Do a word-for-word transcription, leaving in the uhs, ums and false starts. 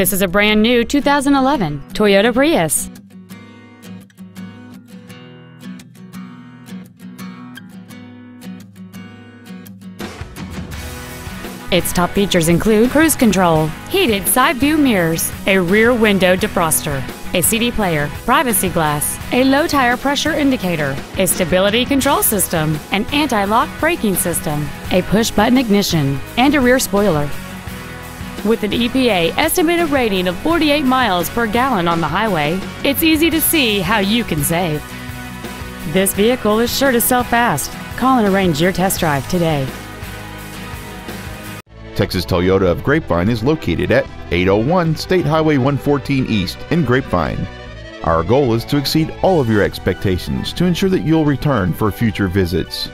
This is a brand new two thousand eleven Toyota Prius. Its top features include cruise control, heated side view mirrors, a rear window defroster, a C D player, privacy glass, a low tire pressure indicator, a stability control system, an anti-lock braking system, a push-button ignition, and a rear spoiler. With an E P A estimated rating of forty-eight miles per gallon on the highway, it's easy to see how you can save. This vehicle is sure to sell fast. Call and arrange your test drive today. Texas Toyota of Grapevine is located at eight oh one State Highway one fourteen East in Grapevine. Our goal is to exceed all of your expectations to ensure that you'll return for future visits.